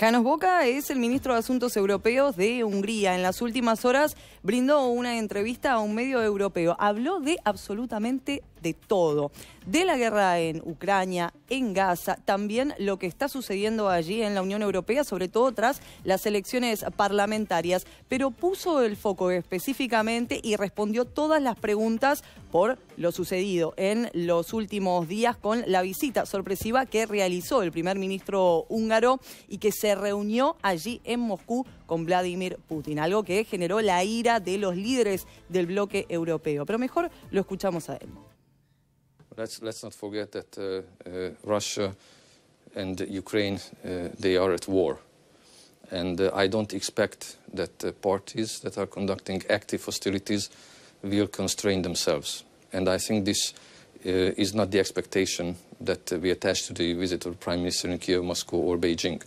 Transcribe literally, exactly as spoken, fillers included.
János Bóka es el ministro de Asuntos Europeos de Hungría. En las últimas horas brindó una entrevista a un medio europeo. Habló de absolutamente de todo. De la guerra en Ucrania, en Gaza, también lo que está sucediendo allí en la Unión Europea, sobre todo tras las elecciones parlamentarias. Pero puso el foco específicamente y respondió todas las preguntas por lo sucedido en los últimos días con la visita sorpresiva que realizó el primer ministro húngaro y que se reunió allí en Moscú con Vladimir Putin, algo que generó la ira de los líderes del bloque europeo. Pero mejor lo escuchamos a él. Let's, let's not forget that uh, uh, Russia and Ukraine, uh, they are at war. And uh, I don't expect that uh, parties that are conducting active hostilities will constrain themselves. And I think this uh, is not the expectation that uh, we attach to the visit of Prime Minister in Kiev, Moscow or Beijing.